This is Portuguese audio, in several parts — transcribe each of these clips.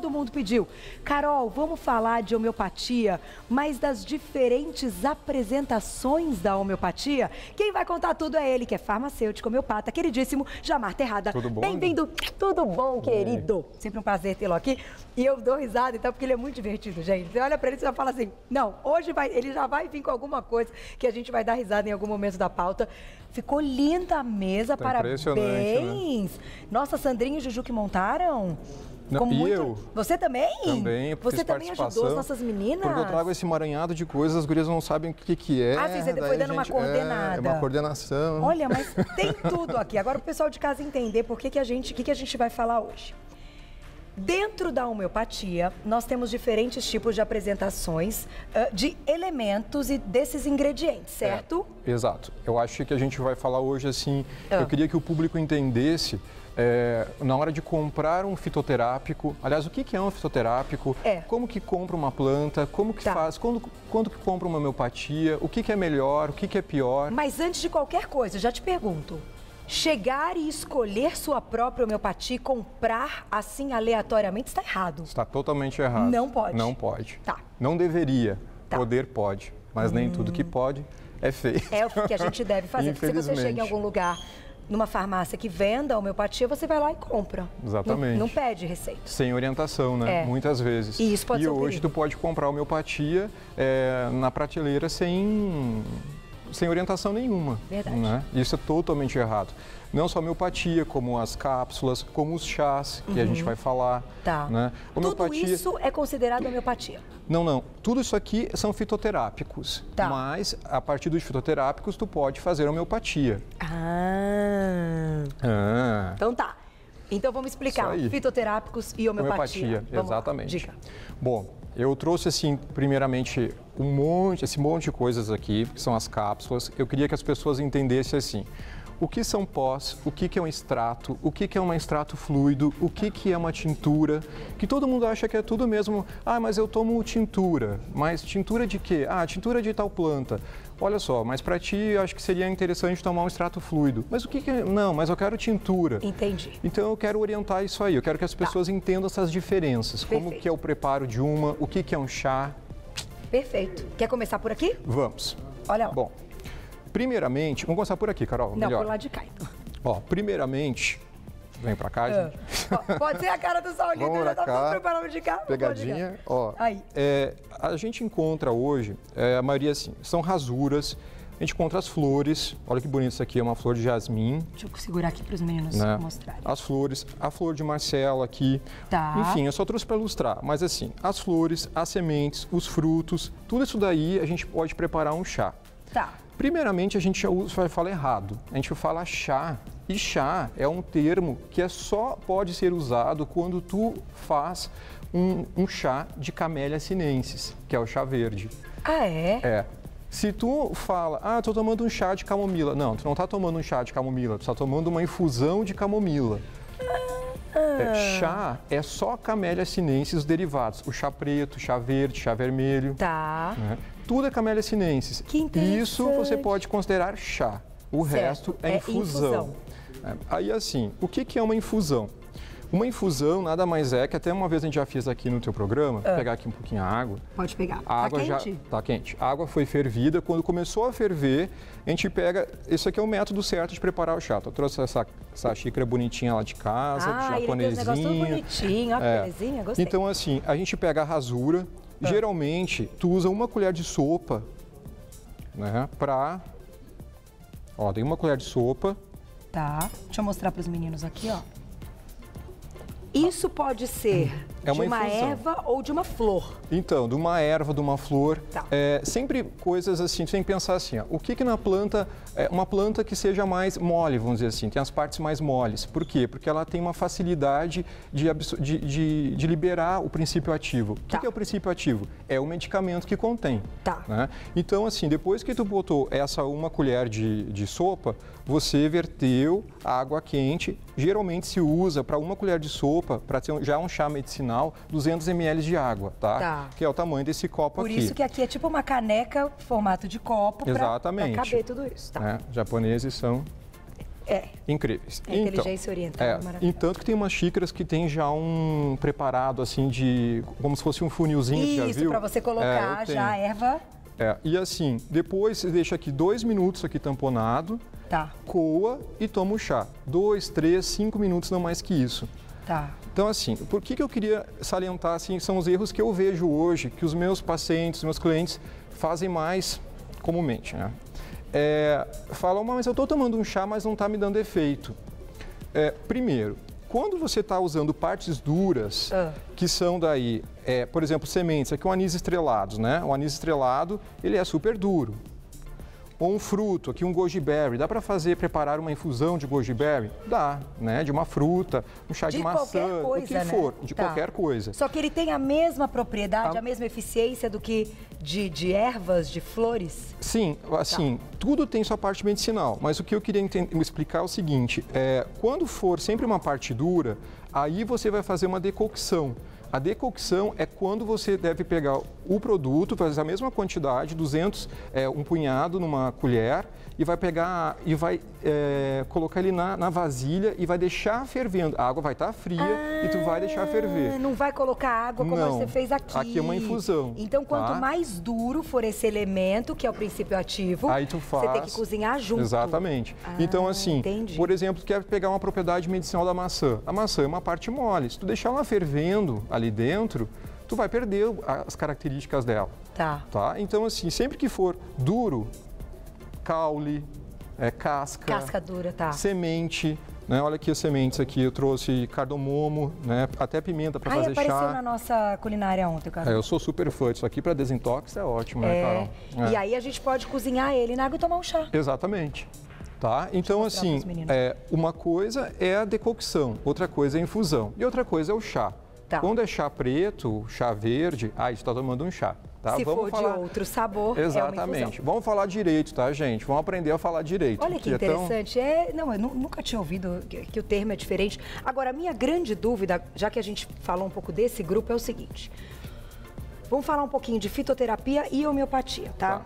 todo mundo pediu. Carol, vamos falar de homeopatia, mas das diferentes apresentações da homeopatia. Quem vai contar tudo é ele, que é farmacêutico, homeopata, queridíssimo Jamar Terrada. Tudo bom? Bem-vindo. Tudo bom, querido? Sempre um prazer tê-lo aqui. E eu dou risada, então, porque ele é muito divertido, gente. Você olha pra ele e já fala assim, não, hoje vai, ele já vai vir com alguma coisa que a gente vai dar risada em algum momento da pauta. Ficou linda a mesa, tá, parabéns. Né? Nossa, Sandrinha e Juju que montaram. Não, e muito... eu? Você também? Também. Você também ajudou as nossas meninas? Porque eu trago esse emaranhado de coisas, as gurias não sabem o que que é. Ah, sim, você foi dando uma coordenada. É uma coordenação. Olha, mas tem tudo aqui. Agora o pessoal de casa entender por que que a gente, o que que a gente vai falar hoje. Dentro da homeopatia, nós temos diferentes tipos de apresentações de elementos e desses ingredientes, certo? É, exato. Eu acho que a gente vai falar hoje assim, eu queria que o público entendesse, na hora de comprar um fitoterápico, aliás, o que que é um fitoterápico, como que compra uma planta, como que faz, quando que compra uma homeopatia, o que que é melhor, o que que é pior. Mas antes de qualquer coisa, já te pergunto. Chegar e escolher sua própria homeopatia e comprar assim aleatoriamente está errado. Está totalmente errado. Não pode. Não pode. Tá. Não deveria. Tá. Poder pode, mas nem tudo que pode é feito. É o que a gente deve fazer. Porque se você chega em algum lugar, numa farmácia que venda homeopatia, você vai lá e compra. Exatamente. Não pede receita. Sem orientação, né? É. Muitas vezes. E isso pode ser um perigo. Hoje tu pode comprar homeopatia na prateleira sem orientação nenhuma. Verdade. Né? Isso é totalmente errado. Não só homeopatia, como as cápsulas, como os chás, que a gente vai falar. Tá. Né? Homeopatia... Tudo isso é considerado homeopatia? Não, não. Tudo isso aqui são fitoterápicos. Tá. Mas, a partir dos fitoterápicos, tu pode fazer homeopatia. Ah. Então tá. Então vamos explicar. Fitoterápicos e homeopatia. Homeopatia, exatamente. Dica. Bom, eu trouxe assim, primeiramente, esse monte de coisas aqui, que são as cápsulas. Eu queria que as pessoas entendessem assim, o que são pós, o que que é um extrato, o que que é um extrato fluido, o que que é uma tintura, que todo mundo acha que é tudo mesmo. Ah, mas eu tomo tintura. Mas tintura de quê? Ah, tintura de tal planta. Olha só, mas para ti eu acho que seria interessante tomar um extrato fluido. Mas o que que é? Não, mas eu quero tintura. Entendi. Então eu quero orientar isso aí, eu quero que as pessoas entendam essas diferenças. Perfeito. Como que é o preparo de uma, o que que é um chá. Perfeito. Quer começar por aqui? Vamos. Olha lá. Bom, primeiramente, vamos começar por aqui, Carol. Não, melhor. Por lá de cá, então. Ó, primeiramente, vem pra cá, gente. Ó, pode ser a cara do Saulinho, já tá tudo preparado de cá. Pegadinha, de cá. Ó. Aí. A gente encontra hoje, a maioria assim, são rasuras, a gente encontra as flores. Olha que bonito isso aqui, é uma flor de jasmim. Deixa eu segurar aqui pros meninos mostrarem. As flores, a flor de Marcela aqui. Tá. Enfim, eu só trouxe para ilustrar, mas assim, as flores, as sementes, os frutos, tudo isso daí a gente pode preparar um chá. Tá. Primeiramente, a gente vai falar errado. A gente fala chá, e chá é um termo que só pode ser usado quando tu faz um chá de Camélia sinensis, que é o chá verde. Ah, é? É. Se tu fala, ah, tô tomando um chá de camomila. Não, tu não tá tomando um chá de camomila, tu tá tomando uma infusão de camomila. Chá é só Camélia sinensis, os derivados. O chá preto, chá verde, chá vermelho. Tá. Né? Tudo é Camélia sinensis. Que interessante. Isso você pode considerar chá. O resto é infusão. Aí assim, o que que é uma infusão? Uma infusão nada mais é que, até uma vez a gente já fez aqui no teu programa, vou pegar aqui um pouquinho a água. Pode pegar. A água tá quente? Já tá quente. A água foi fervida, quando começou a ferver, a gente pega, isso aqui é o método certo de preparar o chá. Eu trouxe essa xícara bonitinha lá de casa, japonesinha. Ah, ele deu um negócio bonitinho, ó, belezinha, gostei. Então assim, a gente pega a rasura, geralmente tu usa uma colher de sopa, né, pra... Ó, tem uma colher de sopa. Tá, deixa eu mostrar pros meninos aqui, ó. Isso pode ser de uma erva ou de uma flor. Então, de uma erva, de uma flor. Tá. Sempre coisas assim, tem que pensar assim, ó, o que que na planta, uma planta que seja mais mole, vamos dizer assim, tem as partes mais moles. Por quê? Porque ela tem uma facilidade de liberar o princípio ativo. O que que é o princípio ativo? É o medicamento que contém. Tá. Né? Então, assim, depois que tu botou essa uma colher de sopa, você verteu a água quente, geralmente se usa para uma colher de sopa, para ter já um chá medicinal, 200 ml de água, tá? Que é o tamanho desse copo aqui. Por isso que aqui é tipo uma caneca, formato de copo, para caber tudo isso, tá? Japoneses são... Incríveis. É então, inteligência oriental. É, tanto que tem umas xícaras que tem já um preparado assim de... como se fosse um funilzinho, isso, para você colocar já a erva. É, e assim, depois você deixa aqui 2 minutos aqui tamponado, coa e toma o chá. 2, 3, 5 minutos, não mais que isso. Tá. Então assim, por que eu queria salientar assim, são os erros que eu vejo hoje, que os meus pacientes, meus clientes fazem mais comumente, né? Falam, mas eu estou tomando um chá, mas não está me dando efeito. Primeiro, quando você está usando partes duras, que são daí, por exemplo, sementes, aqui é um anis estrelado, né? O anis estrelado, ele é super duro. Ou um fruto, aqui um goji berry, dá para fazer, preparar uma infusão de goji berry? Dá, né? De uma fruta, um chá de maçã, coisa, o que for, de qualquer coisa. Só que ele tem a mesma propriedade, a mesma eficiência do que de ervas, de flores? Sim, assim, tudo tem sua parte medicinal, mas o que eu queria explicar é o seguinte, quando for sempre uma parte dura, aí você vai fazer uma decocção. A decocção é quando você deve pegar o produto, fazer a mesma quantidade, 200, um punhado numa colher, e vai pegar e vai colocar ele na vasilha e vai deixar fervendo. A água vai estar fria e tu vai deixar ferver. Não vai colocar água como você fez aqui. Aqui é uma infusão. Então, quanto mais duro for esse elemento, que é o princípio ativo, aí tu faz... você tem que cozinhar junto. Exatamente. Então, assim, entendi. Por exemplo, tu quer pegar uma propriedade medicinal da maçã. A maçã é uma parte mole. Se tu deixar ela fervendo ali dentro, tu vai perder as características dela. Tá? Então, assim, sempre que for duro, caule, casca, dura, semente, né? Olha aqui as sementes aqui, eu trouxe cardomomo, né? Até pimenta para fazer chá. Apareceu na nossa culinária ontem, cara. Eu sou super fã disso aqui, para desintox é ótimo, né, Carol? E aí a gente pode cozinhar ele na água e tomar um chá. Exatamente. Tá? Então, assim, uma coisa é a decocção, outra coisa é a infusão e outra coisa é o chá. Quando é chá preto, chá verde, isso está tomando um chá. Se for de outro sabor, exatamente. Vamos falar direito, tá, gente? Vamos aprender a falar direito. Olha que interessante. Não, eu nunca tinha ouvido que o termo é diferente. Agora, a minha grande dúvida, já que a gente falou um pouco desse grupo, é o seguinte. Vamos falar um pouquinho de fitoterapia e homeopatia, tá?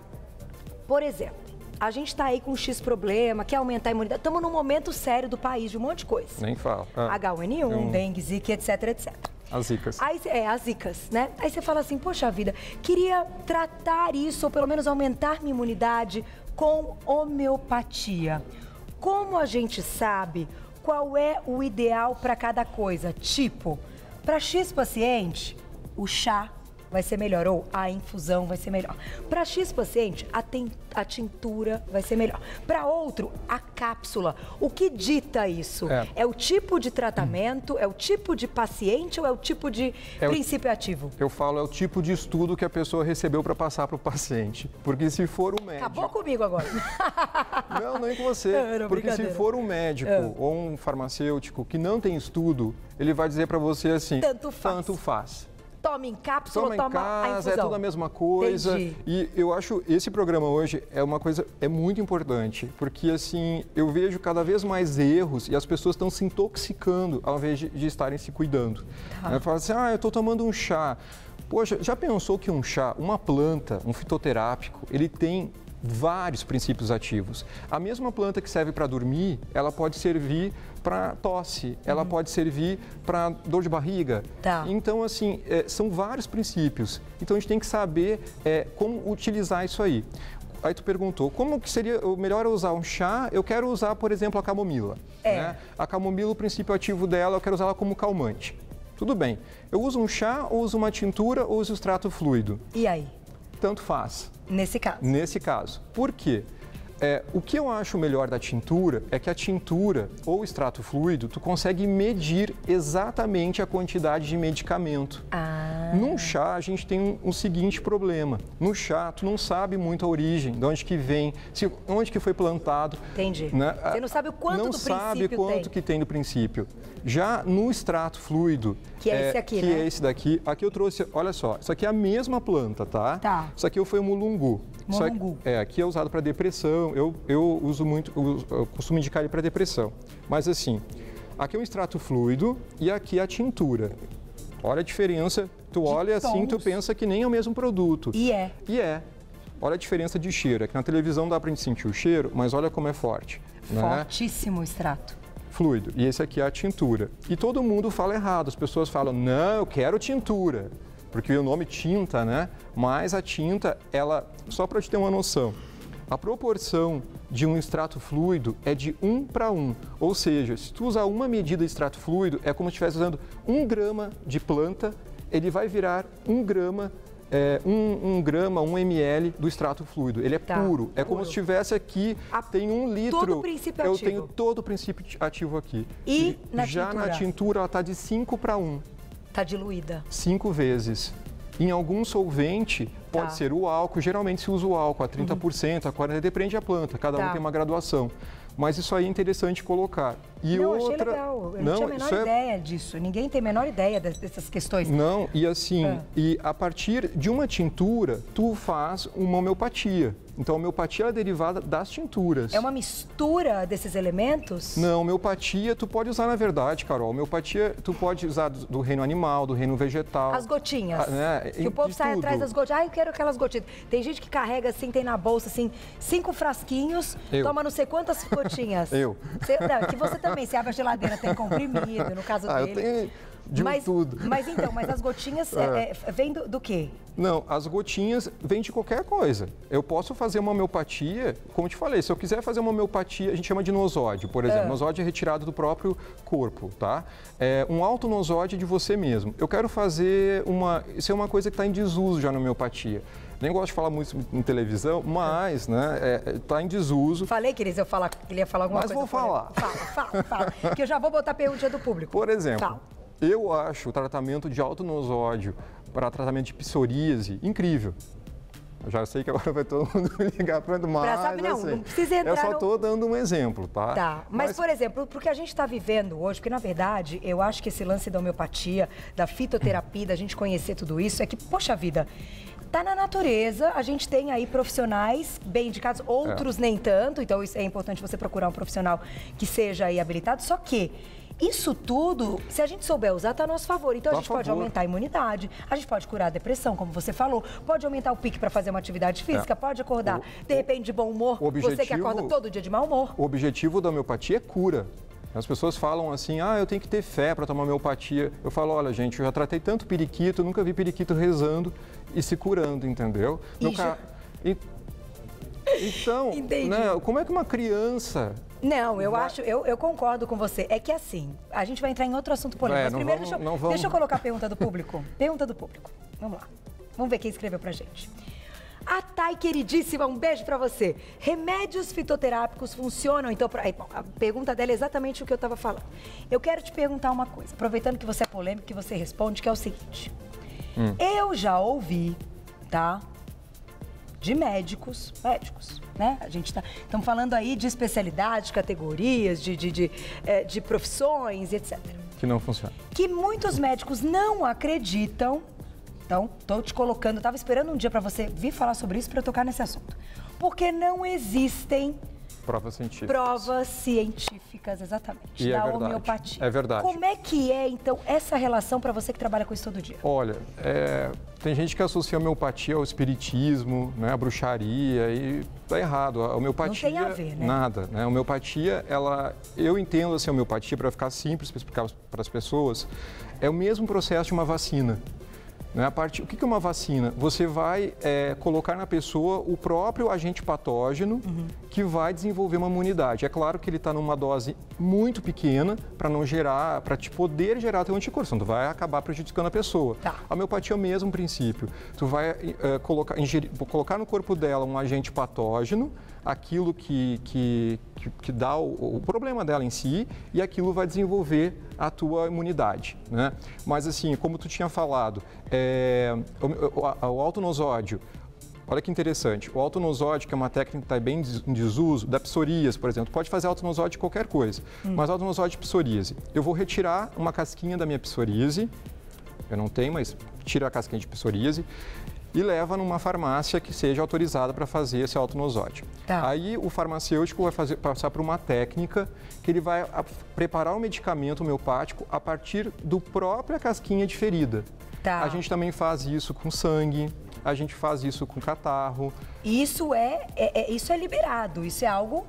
Por exemplo, a gente está aí com um X problema, quer aumentar a imunidade. Estamos num momento sério do país, de um monte de coisa. Nem fala. H1N1, dengue, zika, etc, etc. As zicas. Aí, as zicas, né? Aí você fala assim, poxa vida, queria tratar isso, ou pelo menos aumentar minha imunidade com homeopatia. Como a gente sabe qual é o ideal para cada coisa? Tipo, para X paciente, o chá vai ser melhor, ou a infusão vai ser melhor. Para X paciente, a tintura vai ser melhor. Para outro, a cápsula. O que dita isso? É o tipo de tratamento, é o tipo de paciente ou é o tipo de princípio ativo? Eu falo, é o tipo de estudo que a pessoa recebeu para passar para o paciente. Porque se for um médico... Acabou comigo agora. Não, nem com você. Não, porque se for um médico ou um farmacêutico que não tem estudo, ele vai dizer para você assim... Tanto faz. Tanto faz. Toma em cápsula, toma a infusão. É tudo a mesma coisa. Entendi. E eu acho esse programa hoje é uma coisa muito importante, porque assim, eu vejo cada vez mais erros e as pessoas estão se intoxicando ao invés de estarem se cuidando. Fala assim, eu estou tomando um chá. Poxa, já pensou que um chá, uma planta, um fitoterápico, ele tem vários princípios ativos. A mesma planta que serve para dormir, ela pode servir para tosse, ela pode servir para dor de barriga. Então, assim, são vários princípios. Então, a gente tem que saber como utilizar isso aí. Aí tu perguntou, como que seria melhor usar um chá? Eu quero usar, por exemplo, a camomila. Né? A camomila, o princípio ativo dela, eu quero usá-la como calmante. Tudo bem. Eu uso um chá, ou uso uma tintura, ou uso extrato fluido. E aí? Tanto faz. Nesse caso? Nesse caso. Por quê? O que eu acho melhor da tintura é que a tintura ou extrato fluido, tu consegue medir exatamente a quantidade de medicamento. Num chá, a gente tem um seguinte problema. No chá, tu não sabe muito a origem, de onde que vem, onde que foi plantado. Entendi. Né? Você não sabe o quanto do princípio tem. Não sabe quanto que tem do princípio. Já no extrato fluido... Que é esse aqui, né? Que é esse daqui. Aqui eu trouxe, olha só, isso aqui é a mesma planta, tá? Isso aqui foi o mulungu. Mulungu. Aqui é usado para depressão. Eu uso muito, eu costumo indicar ele para depressão. Mas assim, aqui é um extrato fluido e aqui é a tintura. Olha a diferença. Tu olha assim, tu pensa que nem é o mesmo produto. E é. Olha a diferença de cheiro. É que na televisão dá para gente sentir o cheiro, mas olha como é forte. Fortíssimo extrato. Fluido. E esse aqui é a tintura. E todo mundo fala errado. As pessoas falam, não, eu quero tintura. Porque o nome tinta, né? Mas a tinta, ela... Só para te ter uma noção. A proporção de um extrato fluido é de 1:1. Ou seja, se tu usar uma medida de extrato fluido, é como se estivesse usando 1 grama de planta, ele vai virar 1 grama, um ml do extrato fluido. Ele é puro. É como se tivesse aqui, tem 1 litro. Todo o princípio ativo. Eu tenho todo o princípio ativo aqui. E na tintura? Já na tintura ela está de 5:1. Está diluída. 5 vezes. Em algum solvente, pode ser o álcool, geralmente se usa o álcool a 30%, a 40%, depende da planta, cada um tem uma graduação. Mas isso aí é interessante colocar. E não, outra... achei legal, eu não tinha a menor ideia disso, ninguém tem a menor ideia dessas questões. Não, e assim, e a partir de uma tintura, tu faz uma homeopatia. Então, a homeopatia é derivada das tinturas. É uma mistura desses elementos? Não, homeopatia tu pode usar, na verdade, Carol. Homeopatia tu pode usar do reino animal, do reino vegetal. As gotinhas. Né? Que o povo sai atrás das gotinhas. Ah, eu quero aquelas gotinhas. Tem gente que carrega assim, tem na bolsa assim, 5 frasquinhos, toma não sei quantas gotinhas. Que você também, se abre a geladeira, tem comprimido, no caso dele. Eu tenho... Mas as gotinhas vêm do quê? Não, as gotinhas vêm de qualquer coisa. Eu posso fazer uma homeopatia, como te falei, se eu quiser fazer uma homeopatia, a gente chama de nosódio, por exemplo. Nosódio é retirado do próprio corpo, tá? É um autonosódio de você mesmo. Eu quero fazer uma... Isso é uma coisa que está em desuso já na homeopatia. Nem gosto de falar muito em televisão, mas, né, tá em desuso. Falei, Cris, eu queria falar alguma coisa. Mas vou falar. Fala, que eu já vou botar a pergunta do público. Por exemplo... Eu acho o tratamento de autonosódio para tratamento de psoríase incrível. Eu já sei que agora vai todo mundo ligar para mais. Não precisa entrar. Eu só estou dando um exemplo, tá? Tá. Mas, por exemplo, porque a gente está vivendo hoje, porque na verdade eu acho que esse lance da homeopatia, da fitoterapia, da gente conhecer tudo isso, é que, poxa vida, tá na natureza, a gente tem aí profissionais bem indicados, outros nem tanto, então isso é importante você procurar um profissional que seja aí habilitado, só que isso tudo, se a gente souber usar, está a nosso favor. Então, a gente pode aumentar a imunidade, a gente pode curar a depressão, como você falou, pode aumentar o pique para fazer uma atividade física, pode acordar, de repente, de bom humor, você que acorda todo dia de mau humor. O objetivo da homeopatia é cura. As pessoas falam assim, ah, eu tenho que ter fé para tomar homeopatia. Eu falo, olha, gente, eu já tratei tanto periquito, nunca vi periquito rezando e se curando, entendeu? Então, né, como é que uma criança... Não, eu concordo com você. É que assim, a gente vai entrar em outro assunto polêmico. Mas primeiro deixa eu colocar a pergunta do público. Pergunta do público. Vamos lá. Vamos ver quem escreveu pra gente. A Thay, queridíssima, um beijo pra você. Remédios fitoterápicos funcionam? Então, a pergunta dela é exatamente o que eu tava falando. Eu quero te perguntar uma coisa, aproveitando que você é polêmico, que você responde, que é o seguinte. Eu já ouvi, tá? De médicos, né? A gente estamos falando aí de especialidades, categorias, de profissões, etc. Que não funciona. Que muitos médicos não acreditam. Então, estou te colocando, estava esperando um dia para você vir falar sobre isso, para eu tocar nesse assunto. Porque não existem... Provas científicas. Provas científicas, exatamente. E da homeopatia. É verdade. Como é que é, então, essa relação para você que trabalha com isso todo dia? Olha, tem gente que associa a homeopatia ao espiritismo, né, à bruxaria, e tá errado. A homeopatia... Não tem a ver, né? Nada, né? A homeopatia, ela... Eu entendo, assim, a homeopatia, para ficar simples, para explicar para as pessoas, é o mesmo processo de uma vacina. O que é uma vacina? Você vai colocar na pessoa o próprio agente patógeno que vai desenvolver uma imunidade. É claro que ele está numa dose muito pequena para não gerar, para te poder gerar teu anticorpo, senão tu vai acabar prejudicando a pessoa. A homeopatia é o mesmo princípio. Tu vai colocar no corpo dela um agente patógeno, aquilo que dá o problema dela em si, e aquilo vai desenvolver a tua imunidade, né? Mas assim, como tu tinha falado, o autonosódio, olha que interessante, o autonosódio, que é uma técnica que está bem em desuso, da psoríase, por exemplo, pode fazer autonosódio de qualquer coisa, mas autonosódio de psoríase, eu vou retirar uma casquinha da minha psoríase, eu não tenho, mas tira a casquinha de psoríase, e leva numa farmácia que seja autorizada para fazer esse autonosódio. Aí o farmacêutico vai passar por uma técnica que ele vai preparar um medicamento homeopático a partir do própria casquinha de ferida. A gente também faz isso com sangue, a gente faz isso com catarro. Isso é liberado, isso é algo...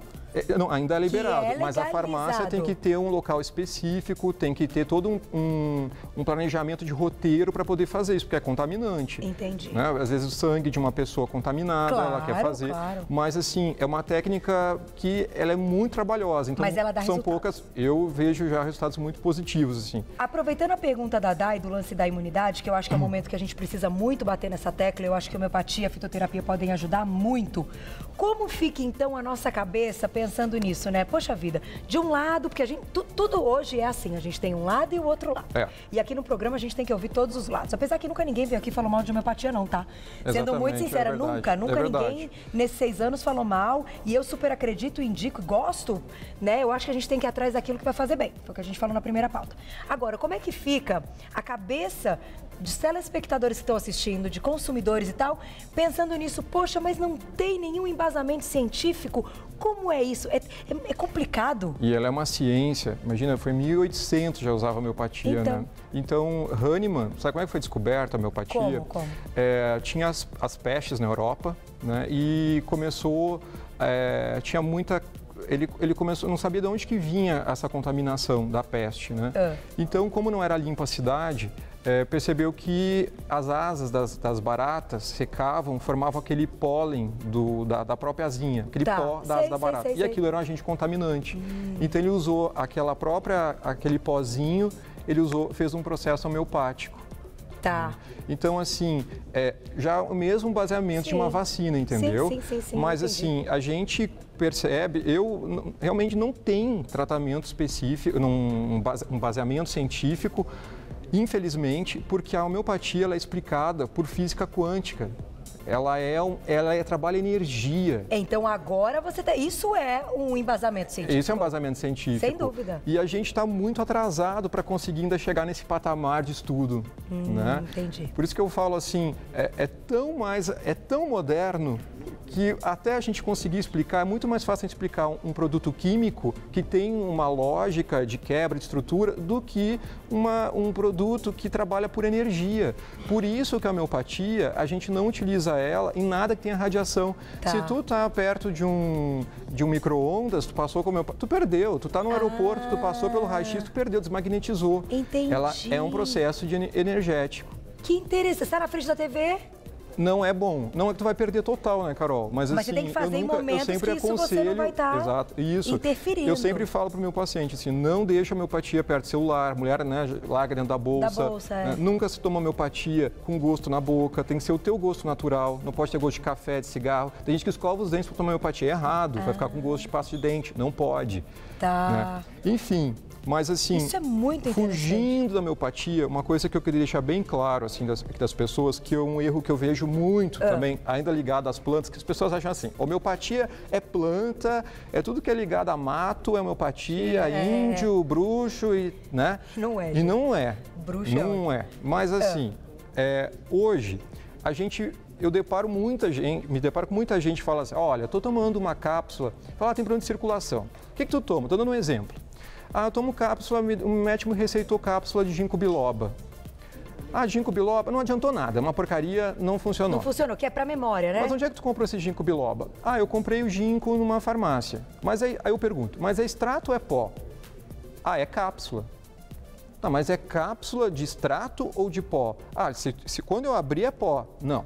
Não, ainda é liberado, mas a farmácia tem que ter um local específico, tem que ter todo um planejamento de roteiro para poder fazer isso, porque é contaminante. Entendi. Né? Às vezes o sangue de uma pessoa contaminada, claro, ela quer fazer. Claro. Mas assim, é uma técnica que ela é muito trabalhosa. Então, mas ela dá resultado. Poucas, eu vejo já resultados muito positivos. Assim. Aproveitando a pergunta da Dai, do lance da imunidade, que eu acho que é um momento que a gente precisa muito bater nessa tecla, eu acho que a homeopatia e a fitoterapia podem ajudar muito. Como fica então a nossa cabeça pensando nisso, né? Poxa vida, de um lado, porque a gente, tudo hoje é assim, a gente tem um lado e o outro lado. É. E aqui no programa a gente tem que ouvir todos os lados. Apesar que nunca ninguém veio aqui e falou mal de homeopatia não, tá? Exatamente, sendo muito sincera, é verdade, nunca é ninguém nesses 6 anos falou mal e eu super acredito, indico, gosto, né? Eu acho que a gente tem que ir atrás daquilo que vai fazer bem. Foi o que a gente falou na primeira pauta. Agora, como é que fica a cabeça de telespectadores que estão assistindo, de consumidores e tal, pensando nisso, poxa, mas não tem nenhum embasamento científico? Como é isso? É complicado. E ela é uma ciência, imagina, foi em 1800 já usava homeopatia, então, né? Então, Hahnemann, sabe como é que foi descoberta a homeopatia? Como? É, tinha as pestes na Europa, né? E começou, tinha muita... Ele começou, não sabia de onde que vinha essa contaminação da peste, né? Então, como não era limpa a cidade, percebeu que as asas das baratas secavam, formavam aquele pólen da própria asinha, aquele pó da asa da barata. E aquilo era um agente contaminante. Então ele usou aquele pozinho, fez um processo homeopático. Tá. Então, assim, já o mesmo baseamento de uma vacina, entendeu? Sim, mas, entendi. Assim, a gente percebe, realmente não tem tratamento específico, um baseamento científico, infelizmente, porque a homeopatia ela é explicada por física quântica. Ela trabalha energia. Então agora você tem... Isso é um embasamento científico. Isso é um embasamento científico. Sem dúvida. E a gente está muito atrasado para conseguir ainda chegar nesse patamar de estudo, né? Entendi. Por isso que eu falo assim, é tão moderno que até a gente conseguir explicar, é muito mais fácil explicar um produto químico que tem uma lógica de quebra de estrutura do que um produto que trabalha por energia. Por isso que a homeopatia, a gente não utiliza ela em nada que tenha radiação. Tá. Se tu tá perto de um micro-ondas, tu passou com a homeopatia, tu perdeu. Tu tá no aeroporto, tu passou pelo raio-x, tu perdeu, desmagnetizou. Entendi. Ela é um processo energético. Que interessante. Está na frente da TV? Não é bom. Não é que tu vai perder total, né, Carol? Mas assim, você tem que fazer em momentos eu sempre que isso você não vai estar interferindo. Eu sempre falo para o meu paciente, assim, não deixa a homeopatia perto do celular, mulher, né, larga dentro da bolsa. Né? Nunca se toma homeopatia com gosto na boca, tem que ser o teu gosto natural, não pode ter gosto de café, de cigarro. Tem gente que escova os dentes para tomar homeopatia, é errado, vai ficar com gosto de pasta de dente, não pode. Tá. Né? Enfim... Mas assim, isso é muito fugindo da homeopatia, uma coisa que eu queria deixar bem claro assim, das pessoas, que é um erro que eu vejo muito também, ainda ligado às plantas, que as pessoas acham assim, homeopatia é planta, é tudo que é ligado a mato, é homeopatia, índio, bruxo, e, né? Não é. E não é. Bruxo não é. Mas assim, hoje, a gente... me deparo com muita gente que fala assim, olha, tô tomando uma cápsula, fala, tem problema de circulação. O que tu toma? Tô dando um exemplo. Ah, eu tomo cápsula, o médico me receitou cápsula de ginkgo biloba. Ah, ginkgo biloba, não adiantou nada, é uma porcaria, não funcionou. Não funcionou, que é pra memória, né? Mas onde é que tu comprou esse ginkgo biloba? Ah, eu comprei o ginkgo numa farmácia. Mas aí eu pergunto, mas é extrato ou é pó? Ah, é cápsula. Não, mas é cápsula de extrato ou de pó? Ah, quando eu abri é pó. Não.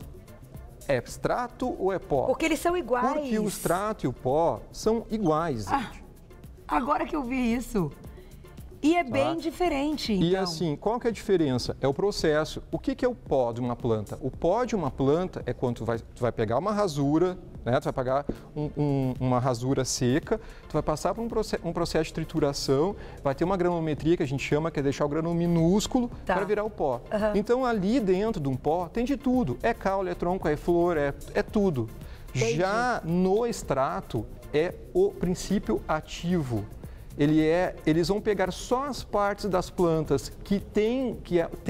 É extrato ou é pó? Porque eles são iguais. Porque o extrato e o pó são iguais, gente. Agora que eu vi isso. E é bem diferente, então. E assim, qual que é a diferença? É o processo. O que que é o pó de uma planta? O pó de uma planta é quando tu vai pegar uma rasura, né? Tu vai pegar uma rasura seca, tu vai passar por um processo de trituração, vai ter uma granulometria que a gente chama, que é deixar o grano minúsculo para virar o pó. Então, ali dentro de um pó, tem de tudo. É caule, é tronco, é flor, é tudo. Entendi. Já no extrato... é o princípio ativo, eles vão pegar só as partes das plantas que tem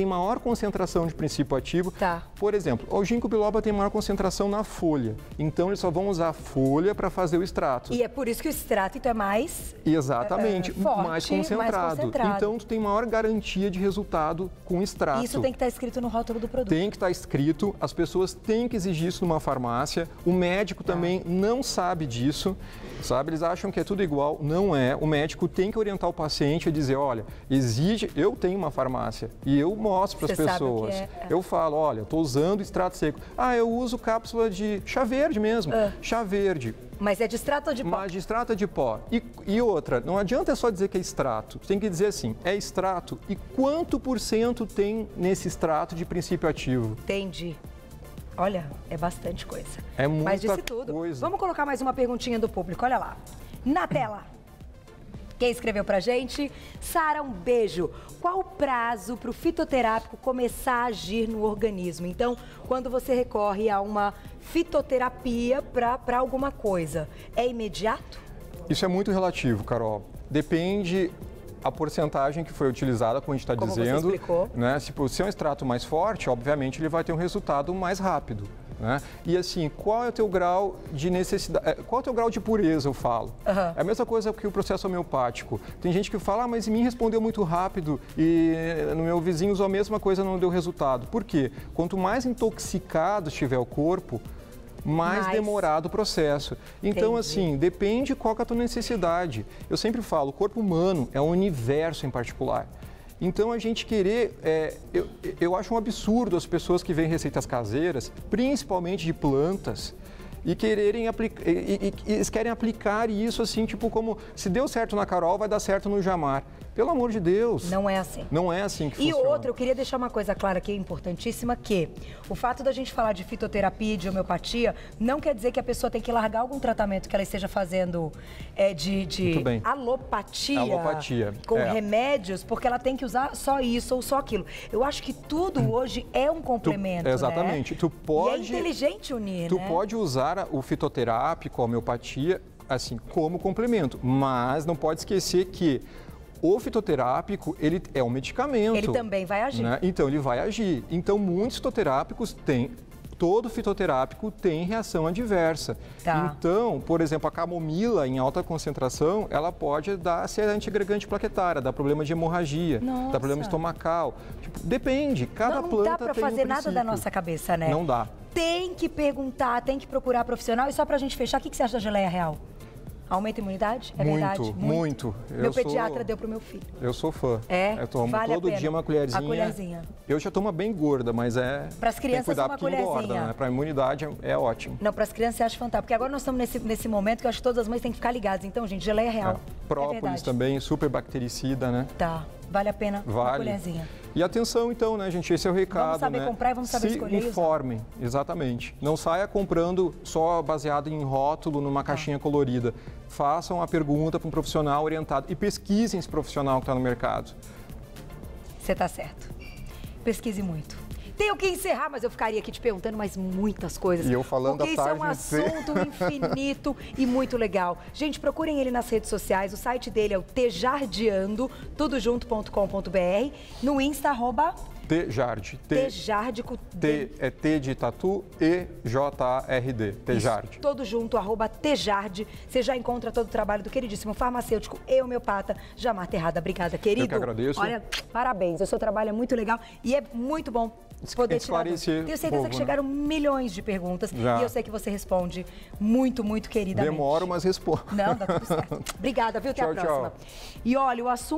maior concentração de princípio ativo. Tá. Por exemplo, o ginkgo biloba tem maior concentração na folha. Então, eles só vão usar a folha para fazer o extrato. E é por isso que o extrato então, é mais... Exatamente, forte, mais concentrado. Então, tu tem maior garantia de resultado com extrato. Isso tem que estar escrito no rótulo do produto. Tem que estar escrito, as pessoas têm que exigir isso numa farmácia. O médico também não sabe disso, sabe? Eles acham que é tudo igual, não é. O médico tem que orientar o paciente a dizer, olha, exige, eu tenho uma farmácia e eu mostro para as pessoas. Eu falo, olha, estou usando extrato seco. Ah, eu uso cápsula de chá verde mesmo, chá verde. Mas é de extrato ou de pó? Mas de extrato é de pó. E outra, não adianta só dizer que é extrato. Tem que dizer assim, é extrato e quanto por cento tem nesse extrato de princípio ativo? Entendi. Olha, é bastante coisa. É muita coisa. Mas disse tudo. Vamos colocar mais uma perguntinha do público, olha lá. Na tela. Quem escreveu pra gente? Sara, um beijo. Qual o prazo para o fitoterápico começar a agir no organismo? Então, quando você recorre a uma fitoterapia para alguma coisa, é imediato? Isso é muito relativo, Carol. Depende a porcentagem que foi utilizada, como a gente está dizendo. Você explicou. Né? Se é um extrato mais forte, obviamente ele vai ter um resultado mais rápido. Né? E assim, qual é o teu grau de necessidade, qual é o teu grau de pureza, eu falo. É a mesma coisa que o processo homeopático. Tem gente que fala, ah, mas me respondeu muito rápido e no meu vizinho usou a mesma coisa e não deu resultado. Por quê? Quanto mais intoxicado estiver o corpo, mais demorado o processo. Então, assim, depende qual que é a tua necessidade. Eu sempre falo, o corpo humano é um universo em particular. Então, a gente querer... eu acho um absurdo as pessoas que veem receitas caseiras, principalmente de plantas, e quererem aplicar... Eles querem aplicar isso assim, tipo como... Se deu certo na Carol, vai dar certo no Jamar. Pelo amor de Deus. Não é assim. Não é assim que funciona. E outra, eu queria deixar uma coisa clara aqui, importantíssima, que o fato da gente falar de fitoterapia e de homeopatia não quer dizer que a pessoa tem que largar algum tratamento que ela esteja fazendo de alopatia. Alopatia. Com remédios, porque ela tem que usar só isso ou só aquilo. Eu acho que tudo hoje é um complemento, exatamente. Né? Tu pode, e é inteligente unir, tu pode usar o fitoterápico, a homeopatia, assim, como complemento. Mas não pode esquecer que o fitoterápico, ele é um medicamento. Ele também vai agir. Né? Então, ele vai agir. Então, muitos fitoterápicos têm... Todo fitoterápico tem reação adversa. Tá. Então, por exemplo, a camomila em alta concentração, ela pode dar ser antiagregante plaquetária, dá problema de hemorragia, dá problema estomacal. Tipo, depende, cada planta tem um princípio. Não dá para fazer nada da nossa cabeça, né? Não dá. Tem que perguntar, tem que procurar profissional. E só pra gente fechar, o que você acha da geleia real? Aumenta a imunidade? É verdade? Muito. Meu pediatra deu pro meu filho. Eu sou fã. Eu tomo todo dia uma colherzinha. A colherzinha. Eu já tomo bem gorda, mas é... Para as crianças, uma colherzinha. Engorda, né? Para a imunidade, é ótimo. Não, para as crianças, eu acho fantástico. Porque agora nós estamos nesse momento que eu acho que todas as mães têm que ficar ligadas. Então, gente, geleia real. Própolis também, super bactericida, né? Tá. Vale a pena uma colherzinha. E atenção, então, né, gente? Esse é o recado, vamos saber comprar e vamos saber escolher. Se informem, exatamente. Não saia comprando só baseado em rótulo, numa caixinha colorida. Façam a pergunta para um profissional orientado e pesquisem esse profissional que está no mercado. Você está certo. Pesquise muito. Tenho que encerrar, mas eu ficaria aqui te perguntando mais muitas coisas. E eu falando à tarde. Porque isso é um assunto infinito e muito legal. Gente, procurem ele nas redes sociais. O site dele é o tejardeando, tudojunto.com.br. No Insta, @ Tejarde. Tejarde com T. É T de tatu e J-A-R-D. Tejarde. Todo junto, @ Tejarde. Você já encontra todo o trabalho do queridíssimo farmacêutico e homeopata Jamar Terrada. Obrigada, querido. Eu que agradeço. Olha, parabéns. O seu trabalho é muito legal e é muito bom poder esclarecer. Tenho certeza que chegaram milhões de perguntas e eu sei que você responde muito, muito queridamente. Demoro, mas respondo. Não, dá tudo certo. Obrigada, viu? Até a próxima. Tchau. E olha, o assunto...